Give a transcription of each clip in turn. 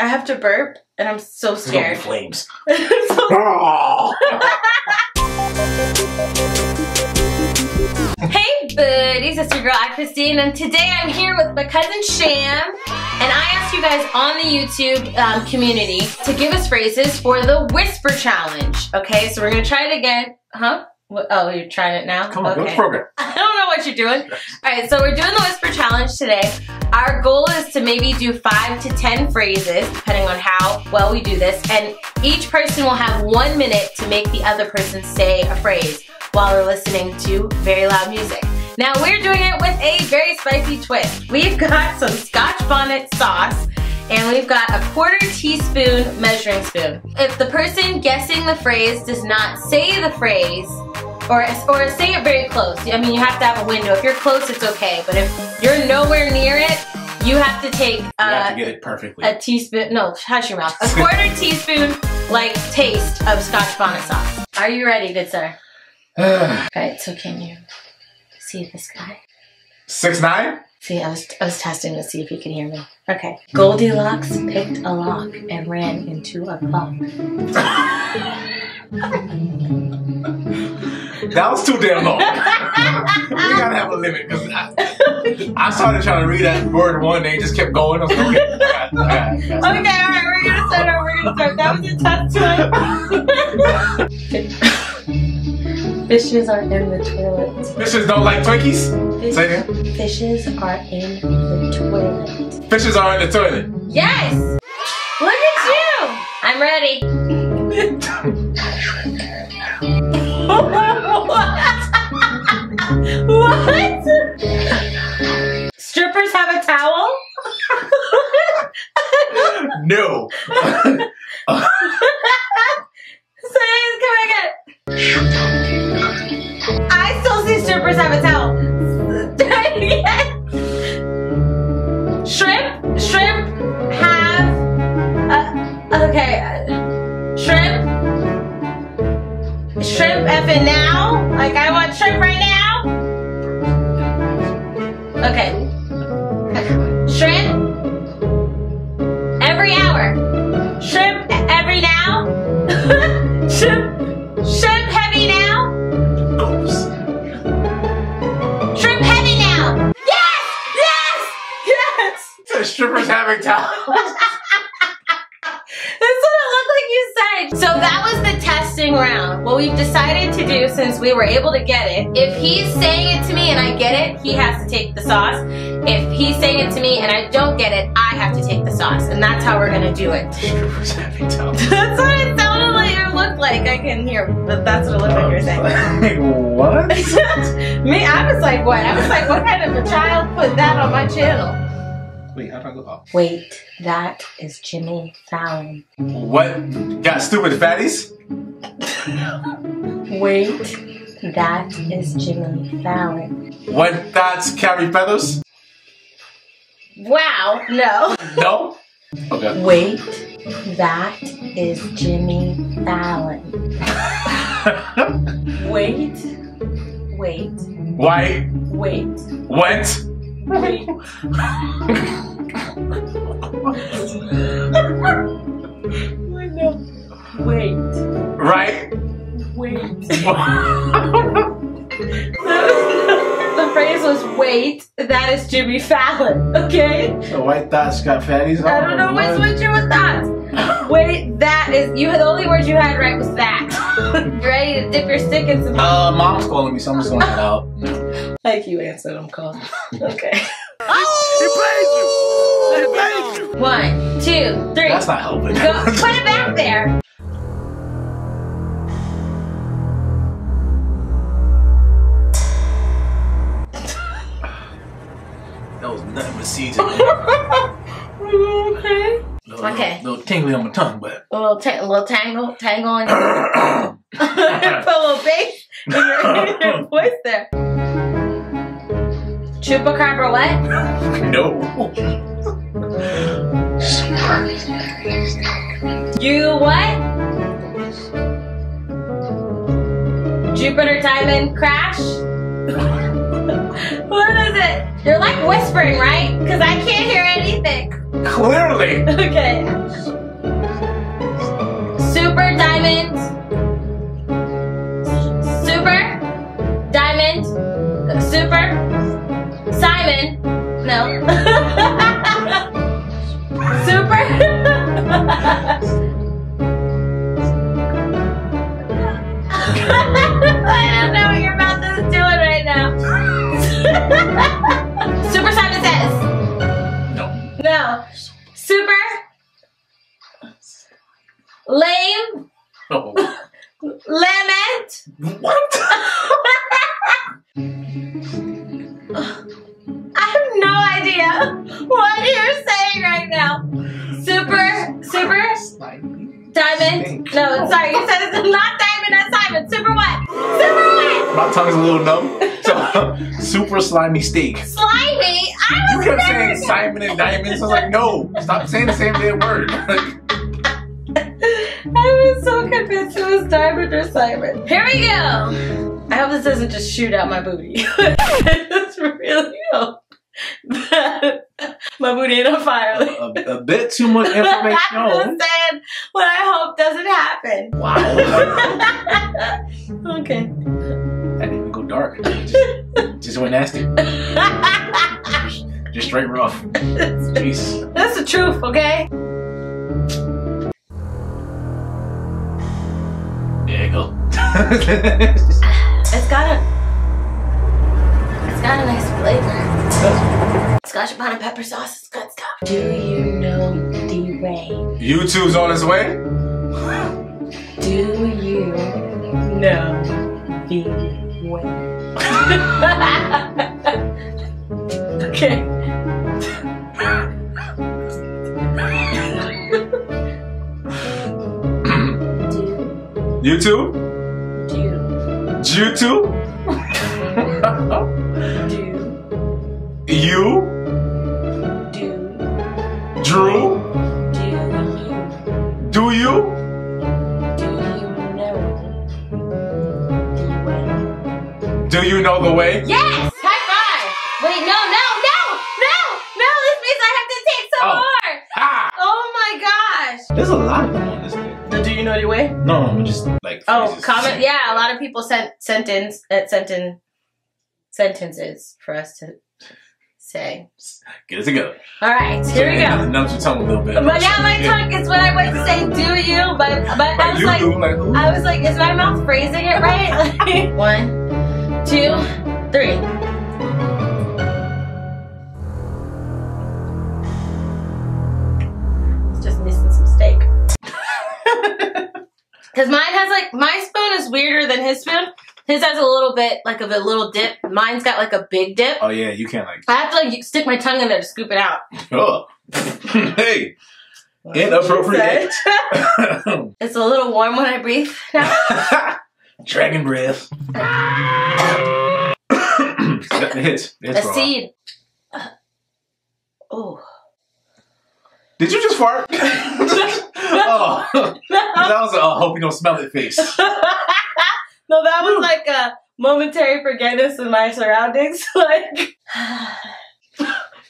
I have to burp, and I'm so scared. It's going to be flames. Hey buddies, it's your girl, Christine, and today I'm here with my cousin Sham, and I asked you guys on the YouTube community to give us phrases for the whisper challenge. Okay, so we're gonna try it again, huh? Oh, you're trying it now? Come on, okay. Go for it. I don't know what you're doing. All right, so we're doing the whisper challenge today. Our goal is to maybe do 5 to 10 phrases, depending on how well we do this, and each person will have 1 minute to make the other person say a phrase while they're listening to very loud music. Now, we're doing it with a very spicy twist. We've got some Scotch Bonnet sauce, and we've got a 1/4 teaspoon measuring spoon. If the person guessing the phrase does not say the phrase, or say it very close. I mean, you have to have a window. If you're close, it's okay. But if you're nowhere near it, you have to take you have to get it perfectly. A teaspoon, no, hush your mouth. A 1/4 teaspoon, like, taste of Scotch Bonnet sauce. Are you ready, good sir? Alright, so can you see this guy? 6'9"? See, I was testing to see if he could hear me. Okay. Goldilocks picked a lock and ran into a clock. That was too damn long. We gotta have a limit, because I started trying to read that word one day and just kept going. I was like, okay, alright, we're gonna start. That was a tough one. Fishes are in the toilet. Fishes don't like Twinkies? Fish, say it. Fishes are in the toilet. Fishes are in the toilet. Yes! Look at you! I'm ready. What? Strippers have a towel? No. So he's coming in. I still see strippers have a towel. Yes. Shrimp have. Okay. Shrimp effing now? Like, I want shrimp right now? Okay. Shrimp? Every hour. Shrimp every now? Shrimp heavy now? Oops. Shrimp heavy now! Yes! Yes! Yes! The stripper's having time. That's what it looked like you said. So that was the testing round. What we've decided to do, since we were able to get it, if he's saying it to me and I get it, he has to take the sauce. If he's saying it to me and I don't get it, I have to take the sauce. And that's how we're gonna do it. That's what it sounded like or looked like. I couldn't hear, but that's what it looked like you're saying. What? Me, I was like, what? I was like, what kind of a child put that on my channel? Wait, how do I go off? Wait, that is Jimmy Fallon. What? Got stupid fatties? Wait, that is Jimmy Fallon. What thoughts carry feathers? Wow, no. No? Okay. Wait, that is Jimmy Fallon. Wait. Why? Wait. What? Wait. Wait. Right? Wait. The phrase was, wait, that is Jimmy Fallon, okay? So white thoughts got fatties on. I don't know what's with you with thoughts. Wait, that is, you. The only word you had right was that. You ready to dip your stick in some? Mom's calling me, so I'm just going to get out. Like you answered, I'm calling. Okay. Oh! He plays you! He plays you! 1, 2, 3. That's not helping. Go, put it back there. That was nothing but seeds. Okay. Okay. Little tingly on my tongue, but a little tangle on your put a little bass in your voice there. Chupacabra what? No. You what? Jupiter Diamond Crash? What is it? You're like whispering, right? Because I can't hear anything. Clearly. Okay. lame, oh. Lament. What? I have no idea what you're saying right now. Diamond. No, sorry, you said it's not diamond, that's diamond. Super what? Super what? My tongue's a little numb. So, super slimy steak. Slimy? I was never saying Simon and diamonds. I was like, no, stop saying the same damn word. I was so convinced it was diamond or Simon. Here we go. I hope this doesn't just shoot out my booty. It's really hope that my booty ain't on fire. A bit too much information. I'm just saying what I hope doesn't happen. Wow. Okay. That didn't even go dark. Just went nasty. Just straight rough. Jeez. That's the truth, okay? There you go. It's got a nice flavor. Scotch Bonnet pepper sauce is good stuff. Do you know D-Ray? YouTube's on its way? Do you know D-Ray? Okay. YouTube? YouTube? Do. You? Do. Drew? Do. Do you? Do you know the way? Yes! High five! Wait, no, no, no! No! No, this means I have to take some more! Ah. Oh my gosh! There's a lot of them on this thing. Do you know the way? No, no, just like phrases. Oh, comment. Yeah, a lot of people sent sentences for us to say. Give us a go. All right, here we go. Numbs your tongue a little bit. But now my tongue is what I went to say. Do you? But I was like, is my mouth phrasing it right? Like, 1, 2, 3. It's just missing some steak. Because mine has like, my spoon is weirder than his spoon. His has a little bit like of a little dip. Mine's got like a big dip. Oh yeah, you can't like. I have to like stick my tongue in there to scoop it out. Oh. Hey. Inappropriate. It's a little warm when I breathe now. Dragon breath. It's a seed. Oh. Did you just fart? Oh. No. That was a hope you don't smell it face. No, that was like a momentary forgetfulness in my surroundings. Like,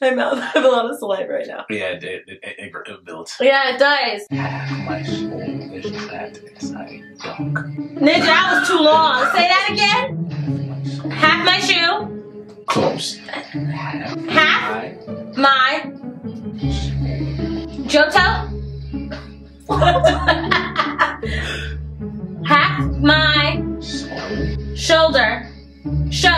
my mouth has a lot of saliva right now. Yeah, it builds. Yeah, it does. My soul is trapped inside dunk. Ninja, that was too long. Say that again. Half my shoe. Close. Half my Johto? Half my shoulder. Shoe.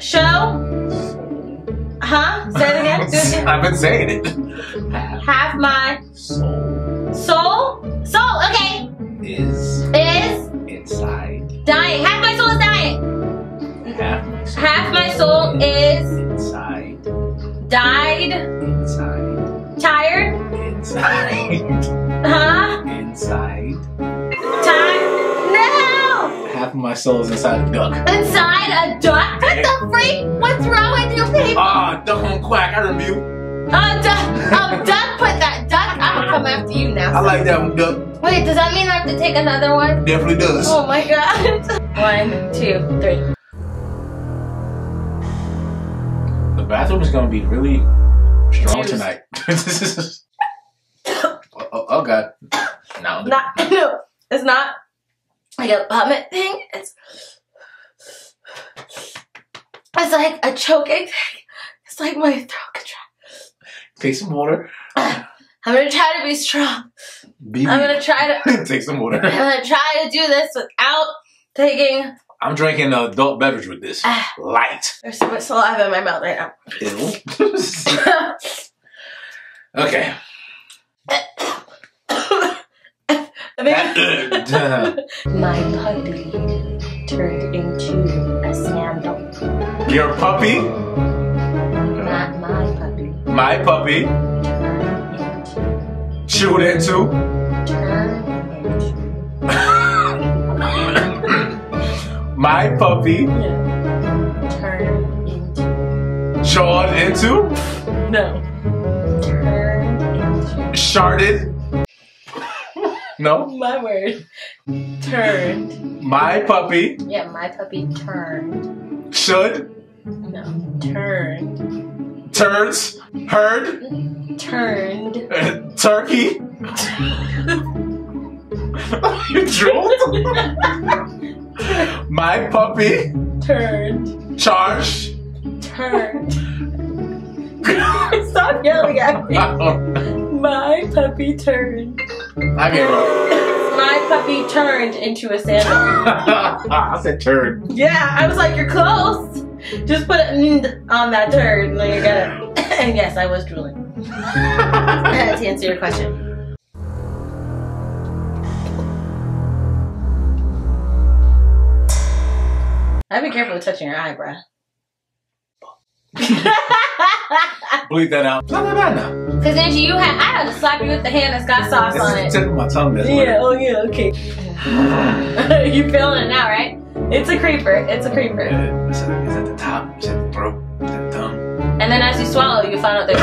Show. Huh? Say it again. Do it again. I've been saying it. Half my soul. Soul? Soul, okay. Is inside. Dying. Half my soul is dying. Half my soul is inside. Died. Inside. Tired. Inside. Huh? Inside. Time. No! Half of my soul is inside a duck. Inside a duck? What the freak? What's wrong with you people? Ah, duck on quack. I rebuke. Duck. Put that duck. I'm gonna come after you now. I like that one, duck. Wait, does that mean I have to take another one? Definitely does. Oh my god. 1, 2, 3. Bathroom is gonna be really strong tonight. oh god. No, it's not like a vomit thing. It's like a choking thing. It's like my throat contract. Take some water. I'm gonna try to be strong. I'm gonna try to take some water. I'm gonna try to do this without taking. I'm drinking an adult beverage with this. Light. There's so much saliva in my mouth right now. Ew. Okay. My puppy turned into a sandal. Your puppy? Not my puppy. My puppy? Chewed into? My puppy? No. Turned into. Jawed into? No. Turned into. Sharded? No? My word. Turned. My puppy? Yeah, my puppy turned. Should? No. Turned. Turns? Heard? Turned. Turkey? You drooled? My puppy? Turned. Charged? Turned. Stop yelling at me. My puppy turned. I mean, my puppy turned into a sandal. I said turd. Yeah, I was like, you're close. Just put it on that turd. And then you got it. And yes, I was drooling. I had to answer your question. I'd be careful with touching your eyebrow. Bleed that out. Because then you had, I had to slap you with the hand that's got sauce on it. It's the tip of my tongue. Yeah, oh yeah, okay. You feeling it now, right? It's a creeper. It's a creeper. It's at the top. It's at the throat. It's at the tongue. And then as you swallow, you find out that.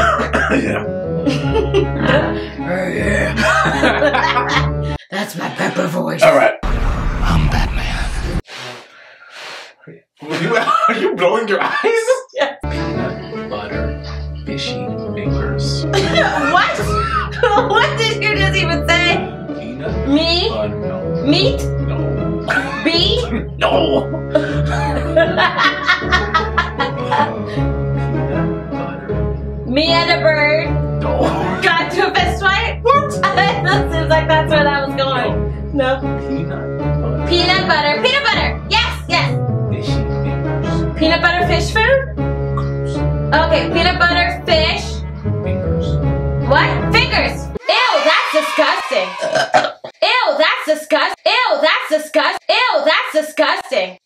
Yeah. That's my pepper voice. All right. I'm Batman. Are you blowing your eyes? Yes. Peanut butter fishy fingers. What? What did you just even say? Peanut me? Butter, no. Meat? No. Bee? No. Peanut butter. Me and a bird? No. Got to a fist fight? What? It seems like that's where that was going. No. No. Peanut butter. Peanut butter. Peanut butter. Yes, yes. Peanut butter fish food? Okay, peanut butter fish. Fingers. What? Fingers! Ew, that's disgusting. Ew, that's disgusting. Ew, that's disgusting. Ew, that's disgusting.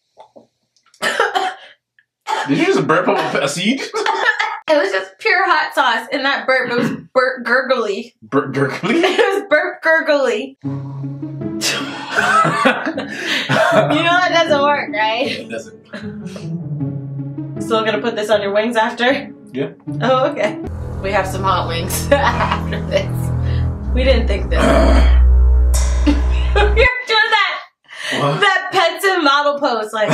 Did you just burp up a seed? It was just pure hot sauce in that burp. It was burp gurgly. Burp gurgly? It was burp gurgly. You know that doesn't work, right? It doesn't. Still gonna put this on your wings after? Yeah. Oh, okay. We have some hot wings after this. We didn't think this. You're doing that. What? That Penton model pose, like.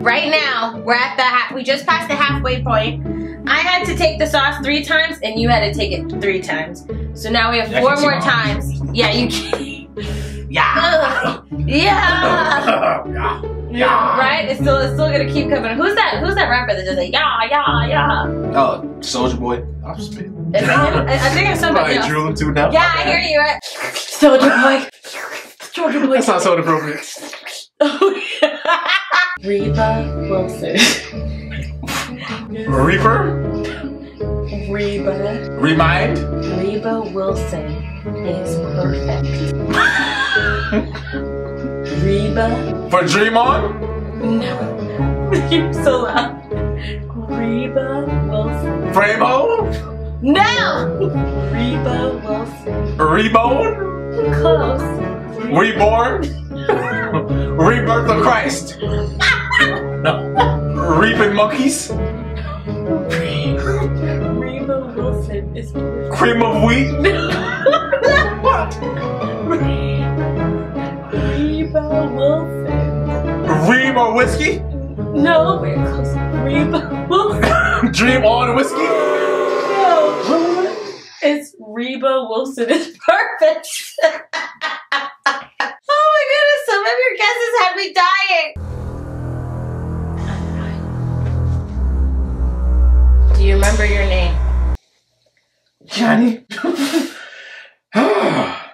Right now, we're at we just passed the halfway point. I had to take the sauce 3 times, and you had to take it 3 times. So now we have 4 more times. Yeah, you can. Yeah. Yeah. Yeah. Right? It's still gonna keep coming. Who's that rapper that does it? Yeah. Oh, Soulja Boy. I'm spitting. I think it's somebody else. Drew too now. Yeah, I hear you, right? Soulja Boy. Soulja Boy. That's not so inappropriate. Oh, yeah. Reba Wilson. Reaper? Reba. Remind? Reba Wilson is perfect. Reba. For Dream On? No. You're so loud. Reba Wilson. Framo? No! Reba Wilson. Reborn? Close. Reborn? Rebirth of Christ. Reaping monkeys? Reba Wilson is perfect. Cream of wheat? What? Reba Wilson. Reba whiskey? No, we're close. Reba Wilson. Dream on whiskey? No. It's Reba Wilson is perfect. Oh my goodness, some of your guesses have me dying. Do you remember your name? Johnny.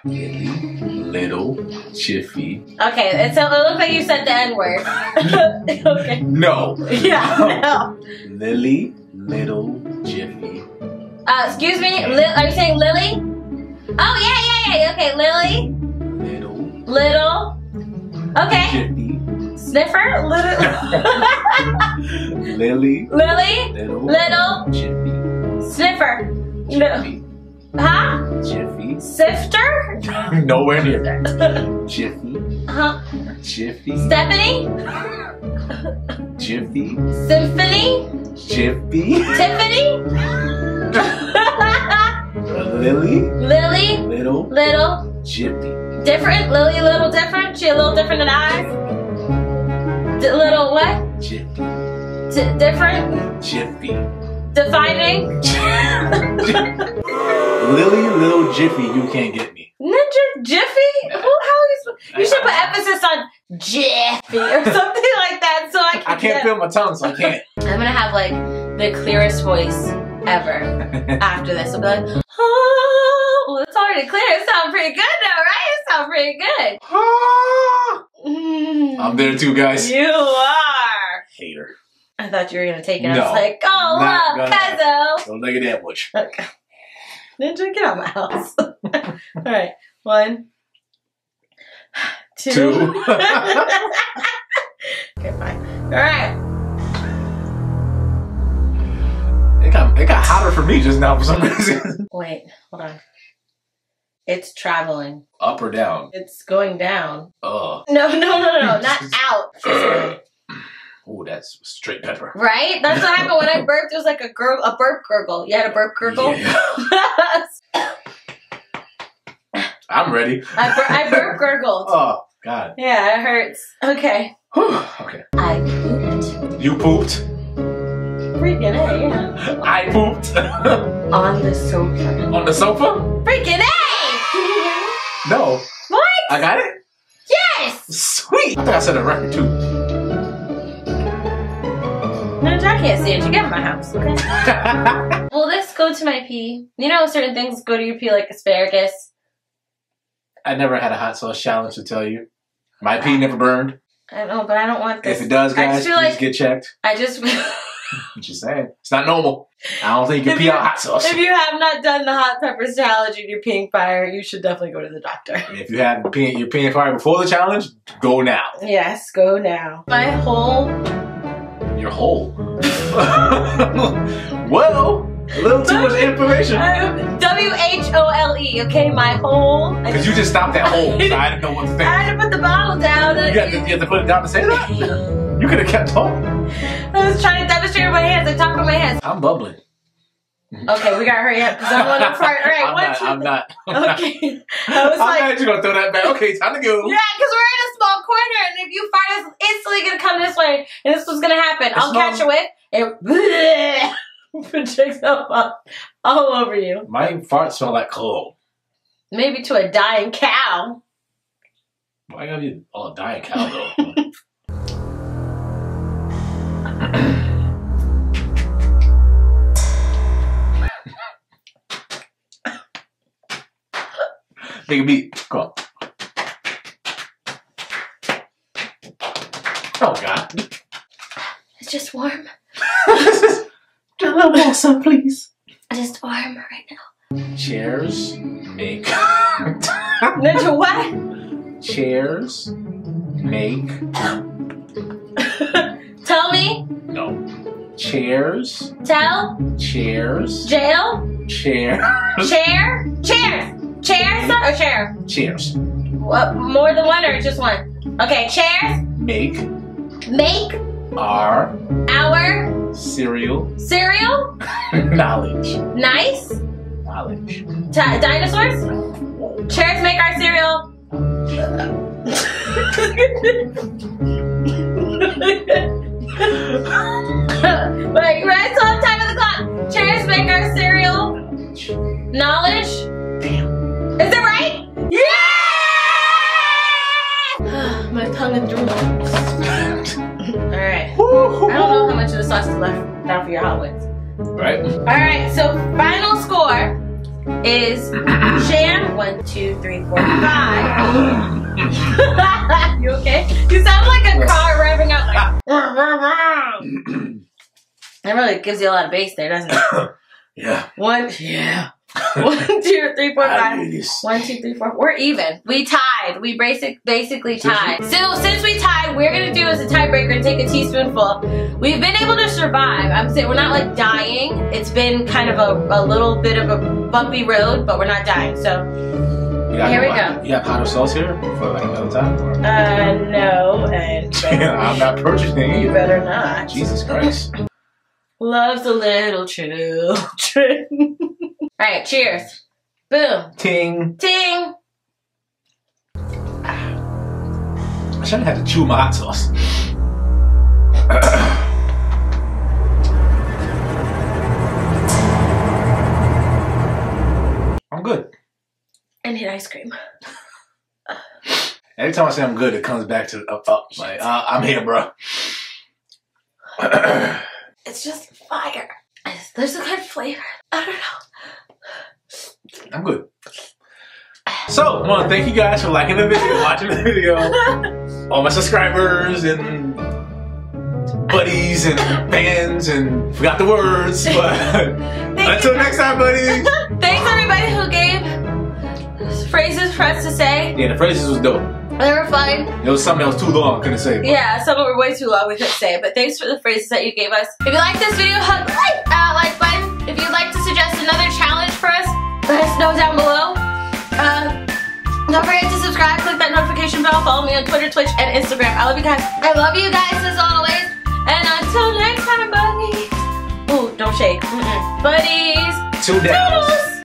Billy, Little, Chiffy. Okay, it looks like you said the N-word. Okay. No. Yeah, no. Lily, Little, Jiffy, Excuse me, are you saying Lily? Oh, yeah. Okay, Lily. Little. Okay. Sniffer. Lily. Lily. Little. Jiffy. Sniffer. Jiffy. Huh? Jiffy. Sifter? Nowhere near. Jiffy. Huh? Jiffy. Stephanie. Jiffy. Symphony. Jiffy. Tiffany. Lily. Lily. Little. Little. Jiffy. Different. Lily, little, different. She a little different than I. Little what? Jiffy. Different. Jiffy. Defining. Lily, little, Jiffy. You can't get me. Ninja Jiffy? Who? How are you? You should put emphasis on Jiffy or something like that, so I can. I can't feel my tongue, so I can't. I'm gonna have like the clearest voice ever after this. I'll be like, oh, well, it's already clear. It sounds pretty good though, right? It sounds pretty good. I'm there too, guys. You are. Hater. I thought you were going to take it. No, I was like, oh, love, Pezzo. Don't take it that much. Okay. Ninja, get out of my house. All right. 1, 2. Okay, fine. All right. It got hotter for me just now for some reason. Wait, hold on. It's traveling. Up or down? It's going down. Oh. No, not out. Oh, that's straight pepper. Right? That's what happened when I burped. It was like a burp gurgle. You had a burp gurgle? Yeah. I'm ready. I burp gurgled. Oh, God. Yeah, it hurts. Okay. Okay. I pooped. You pooped? Freaking A, yeah. I pooped. On the sofa. On the sofa? Freaking A! No. What? I got it? Yes! Sweet! I think I said a record too. No, I can't see it. You get in my house, okay? Will this go to my pee? You know certain things go to your pee, like asparagus? I never had a hot sauce challenge, to tell you. My pee never burned. I know, but I don't want this. If it does, guys, please like, get checked. I just... I'm just saying. It's not normal. I don't think you can pee out hot sauce. If you have not done the hot peppers challenge and you're peeing fire, you should definitely go to the doctor. If you had you're peeing fire before the challenge, go now. Yes, go now. My whole... Your whole? Well, a little too much information. W-H-O-L-E, okay? My whole... Because you just stopped that whole, so I didn't know what to think. I had to put the bottle down. You have to put it down to say that? You could have kept on. I was trying to demonstrate with my hands. I talk with my hands. I'm bubbling. Okay, we gotta hurry up because I'm going to fart. All right, I'm not. Okay. I was like, you're gonna throw that back. Okay, time to go. Yeah, because we're in a small corner, and if you fart, it's instantly gonna come this way, and this was gonna happen. It's I'll catch it and projects all over you. My farts smell like coal. Maybe to a dying cow. Why gotta be all a dying cow though? Take a beat. Go on. Oh, God. It's just warm. Just a little blossom, please. Just warm right now. Chairs make... Ninja what? Chairs make... Tell me. No. Chairs. Tell. Chairs. Jail. Chair. Chair. Chair. Chairs or chair? Cheers. What, more than one or just one? Okay, chairs. Make. Make. Our. Our. Cereal. Cereal. Knowledge. Nice. Knowledge. Dinosaurs? Chairs make our cereal. Like, right? So on time of the clock. Chairs make our cereal. Knowledge. Damn. Is it right? Yeah! My tongue is drooling. Alright. I don't know how much of the sauce is left down for your hot ones. Right. Alright, so final score is Sham. 1, 2, 3, 4, 5. You okay? You sound like a car revving up like. That really gives you a lot of bass there, doesn't it? Yeah. One. Yeah. 1, 2, 3, 4, 5. Yes. 1, 2, 3, 4. We're even. We tied. We basically tied. So since we tied, we're gonna do as a tiebreaker and take a teaspoonful. We've been able to survive. I'm saying we're not like dying. It's been kind of a little bit of a bumpy road, but we're not dying. So. Here we go. You got powder sauce here for like another time? No, and I'm not purchasing it. You better not. Jesus Christ. Love's a little children. All right, cheers. Boom. Ting. Ting. I shouldn't have to chew my hot sauce. I'm good. I need ice cream. Every time I say I'm good, it comes back to up. Like, I'm here, bro. It's just fire. There's a good flavor. I don't know. I'm good. So, I want to thank you guys for liking the video, watching the video. All my subscribers and buddies and fans and forgot the words. But until next time, buddies. Thanks everybody who gave phrases for us to say. Yeah, the phrases was dope. They were fun. It was something that was too long, I couldn't say. But. Yeah, some were way too long, we couldn't say. But thanks for the phrases that you gave us. If you liked this video, hug the like button. If you'd like to suggest another challenge for us, let us know down below. Don't forget to subscribe, click that notification bell, follow me on Twitter, Twitch, and Instagram. I love you guys. I love you guys as always. And until next time, buddies. Ooh, don't shake. Mm-mm. Buddies. Toodles.